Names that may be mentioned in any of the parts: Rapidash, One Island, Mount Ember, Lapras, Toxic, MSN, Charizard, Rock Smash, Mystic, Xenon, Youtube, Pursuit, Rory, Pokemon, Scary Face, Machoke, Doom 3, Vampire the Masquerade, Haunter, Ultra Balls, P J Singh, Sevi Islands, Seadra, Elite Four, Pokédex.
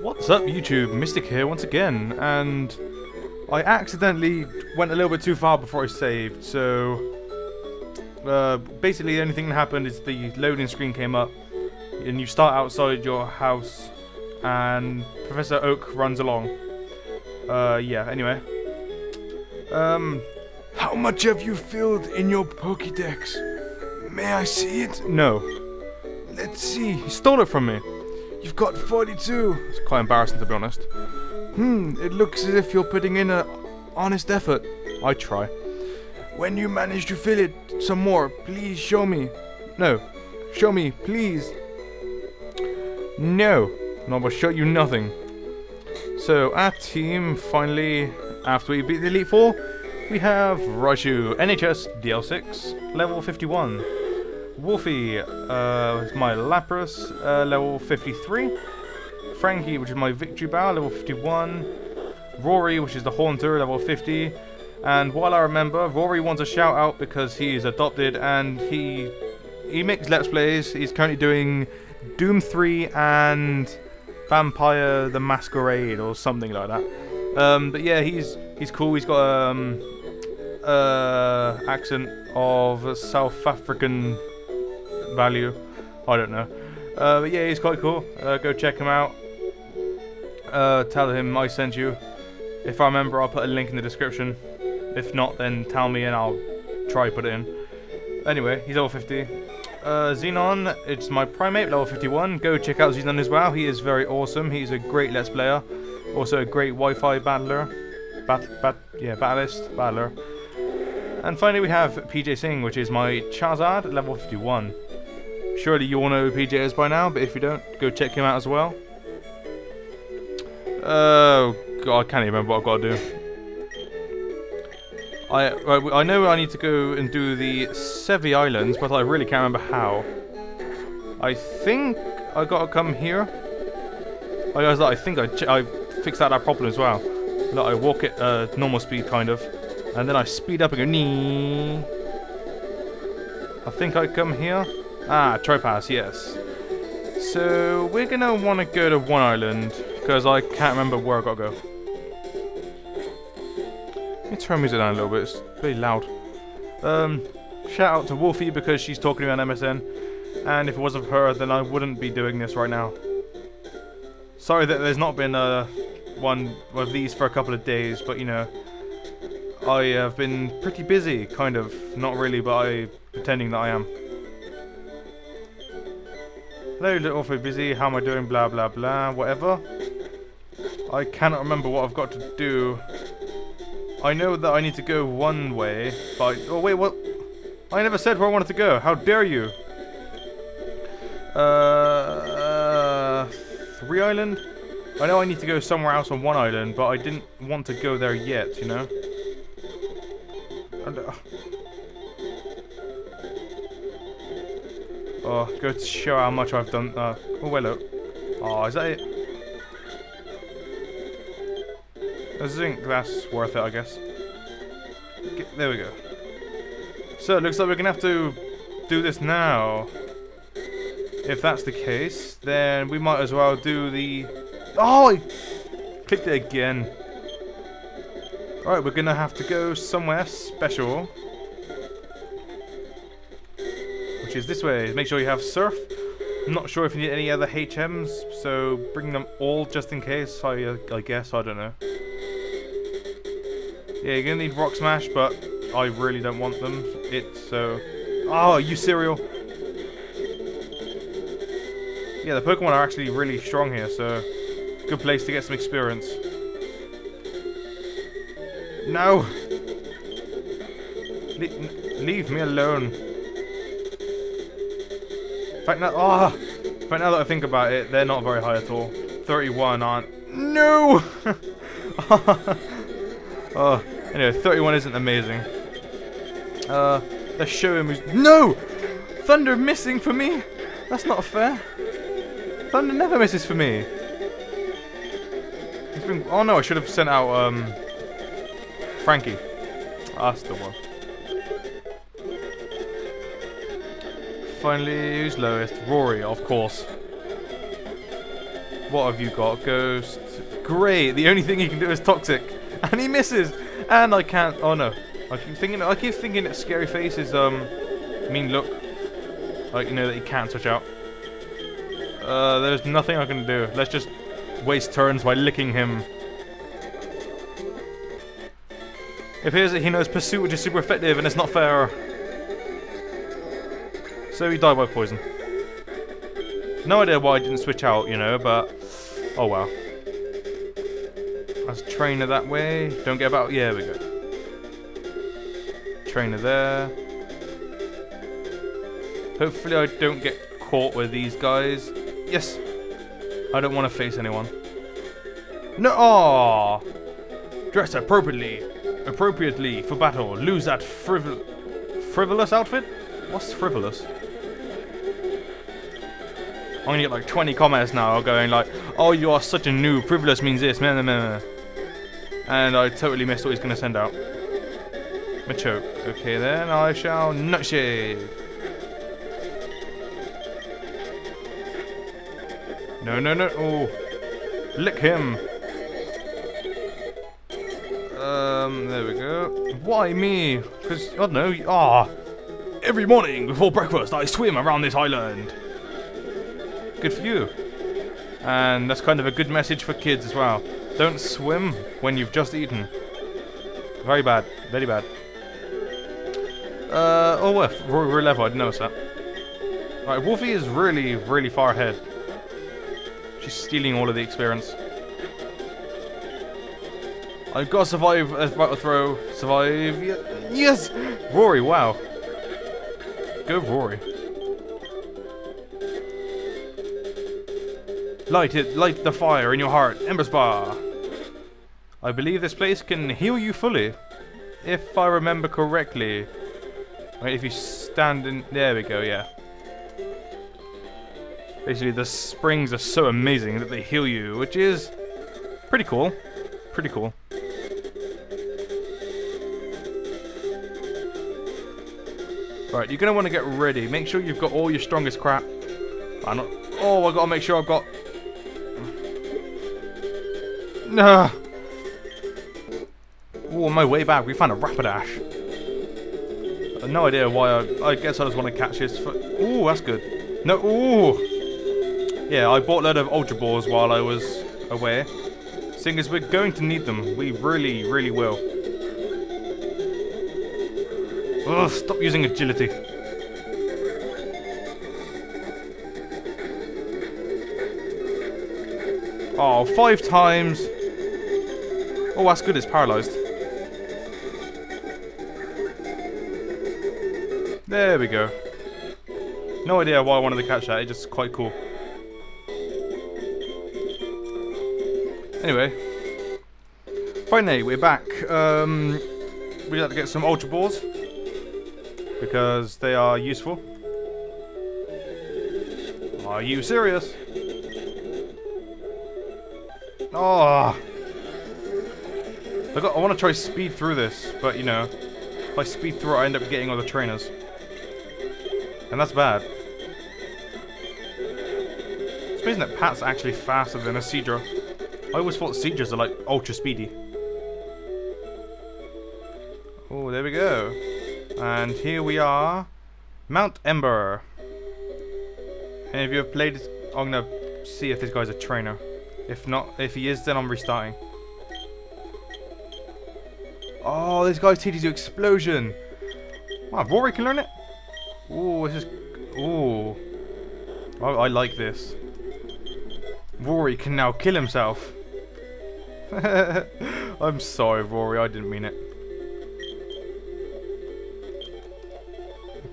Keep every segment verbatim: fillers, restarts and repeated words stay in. What's up YouTube, Mystic here once again, and I accidentally went a little bit too far before I saved, so uh, basically the only thing that happened is the loading screen came up and you start outside your house and Professor Oak runs along. Uh, yeah, anyway. Um, how much have you filled in your Pokédex? May I see it? No. Let's see. He stole it from me. You've got forty-two. It's quite embarrassing, to be honest. Hmm, it looks as if you're putting in an honest effort. I try. When you manage to fill it some more, please show me. No. Show me, please. No. No, I will show you nothing. So, our team, finally, after we beat the Elite Four, we have Raju, N H S, D L six, level fifty-one. Wolfie, uh, is my Lapras, uh, level fifty-three. Frankie, which is my Victory Bow, level fifty-one. Rory, which is the Haunter, level fifty. And while I remember, Rory wants a shout out because he is adopted and he he makes Let's Plays. He's currently doing Doom three and Vampire the Masquerade or something like that. Um, but yeah, he's he's cool. He's got um uh accent of South African value. I don't know. Uh, but yeah, he's quite cool. Uh, go check him out. Uh, tell him I sent you. If I remember, I'll put a link in the description. If not, then tell me and I'll try put it in. Anyway, he's level fifty. Uh, Xenon, it's my primate, level fifty-one. Go check out Xenon as well. He is very awesome. He's a great Let's Player, also a great Wi-Fi battler, bat, bat, yeah, battlist, battler. And finally, we have P J Singh, which is my Charizard, level fifty-one. Surely you all know who P J is by now, but if you don't, go check him out as well. Oh God, I can't even remember what I've got to do. I, I know I need to go and do the Sevi Islands, but I really can't remember how. I think I gotta come here. I guess I think I, ch I fixed out that problem as well. Like I walk at uh, normal speed, kind of, and then I speed up and go nee. I think I come here. Ah, Trypass, yes. So we're gonna want to go to One Island because I can't remember where I gotta go. Let me turn music down a little bit, it's pretty loud. Um, shout out to Wolfie because she's talking to me on M S N, and if it wasn't for her then I wouldn't be doing this right now. Sorry that there's not been uh, one of these for a couple of days, but you know, I have been pretty busy, kind of, not really, but I pretending that I am. Hello, little awfully busy, how am I doing, blah blah blah, whatever. I cannot remember what I've got to do. I know that I need to go one way, but... I, oh wait, what? I never said where I wanted to go, how dare you! Uh, uh... Three Island? I know I need to go somewhere else on One Island, but I didn't want to go there yet, you know? And, uh, oh, go to show how much I've done... Uh, oh, hello. Oh, is that it? I think that's worth it, I guess. Get, there we go. So it looks like we're gonna have to do this now. If that's the case, then we might as well do the... Oh! I clicked it again. Alright, we're gonna have to go somewhere special, which is this way. Make sure you have Surf. I'm not sure if you need any other H Ms, so bring them all just in case, I, I guess, I don't know. Yeah, you're gonna need Rock Smash, but I really don't want them. It's so... Oh, you cereal! Yeah, the Pokemon are actually really strong here, so... Good place to get some experience. No! Le leave me alone. In fact, now, oh, in fact, now that I think about it, they're not very high at all. thirty-one aren't... No! Oh, anyway, thirty-one isn't amazing. Uh, let's show him who's... No! Thunder missing for me? That's not fair. Thunder never misses for me. It's been... Oh no, I should have sent out, um... Frankie. That's the one. finally, who's lowest? Rory, of course. What have you got? Ghost. Great. The only thing he can do is Toxic, and he misses. And I can't. Oh no. I keep thinking. I keep thinking that Scary Face is um. Mean look. Like you know that he can't switch out. Uh, there's nothing I can do. Let's just waste turns by licking him. It appears that he knows Pursuit, which is super effective, and it's not fair. So he died by poison. No idea why I didn't switch out, you know, but... Oh, well. That's trainer that way. Don't get about... Yeah, there we go. Trainer there. Hopefully I don't get caught with these guys. Yes! I don't want to face anyone. No! Oh. Dress appropriately. Appropriately for battle. Lose that frivol... Frivolous outfit? What's frivolous? I'm gonna get like twenty comments now going like, oh, you are such a noob. Frivolous means this. Meh, meh, meh. And I totally missed what he's gonna send out. Machoke. Okay, then I shall nutshave. No, no, no. Oh. Lick him. Um, there we go. Why me? Because, I don't know. Ah. Every morning before breakfast, I swim around this island. Good for you. And that's kind of a good message for kids as well. Don't swim when you've just eaten. Very bad. Very bad. Uh, oh, well, we're, we're level. I didn't notice that. Right, Wolfie is really, really far ahead. She's stealing all of the experience. I've got to survive. About to throw. Survive. Yes! Rory, wow. Go Rory. Light it, light the fire in your heart, Ember Spa. I believe this place can heal you fully, if I remember correctly. Right, if you stand in, there we go, yeah. Basically, the springs are so amazing that they heal you, which is pretty cool. Pretty cool. Right, you're going to want to get ready. Make sure you've got all your strongest crap. I'm not... Oh, I've got to make sure I've got... Nah. Oh, on my way back, we found a Rapidash. Uh, no idea why. I, I guess I just want to catch this. For... Ooh, that's good. No, ooh. Yeah, I bought a load of Ultra Balls while I was away. Seeing as we're going to need them. We really, really will. Ugh, stop using agility. Oh, five times. Oh, that's good, it's paralyzed. There we go. No idea why I wanted to catch that, it's just quite cool. Anyway. Finally, we're back. Um, we'd like to get some Ultra Balls. Because they are useful. Are you serious? Oh, I, got, I want to try speed through this, but you know, if I speed through it, I end up getting all the trainers. And that's bad. It's amazing that Pat's actually faster than a Seadra. I always thought Seadras are like ultra speedy. Oh, there we go. And here we are, Mount Ember. Any of you have played this? I'm gonna see if this guy's a trainer. If not, if he is, then I'm restarting. Oh, this guy teaches you explosion. Wow, Rory can learn it. Ooh, this is. Ooh, I, I like this. Rory can now kill himself. I'm sorry, Rory. I didn't mean it.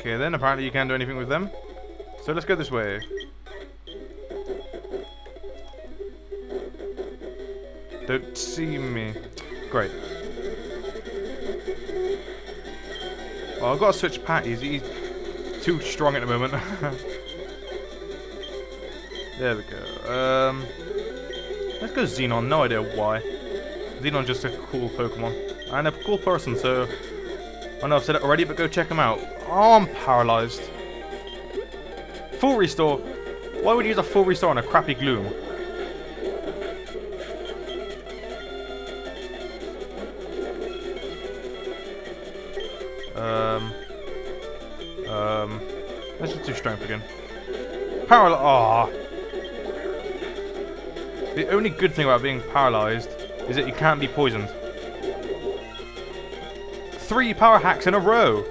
Okay, then apparently you can't do anything with them. So let's go this way. Don't see me. Great. Well, I've got to switch Patties. He's too strong at the moment. There we go. Um, let's go Xenon. No idea why. Xenon's just a cool Pokemon. And a cool person, so... I know I've said it already, but go check him out. Oh, I'm paralyzed. Full restore? Why would you use a full restore on a crappy Gloom? Um. Um. Let's just do strength again. Paralyzed. Ah. Oh. The only good thing about being paralyzed is that you can't be poisoned. Three power hacks in a row.